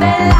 Bella.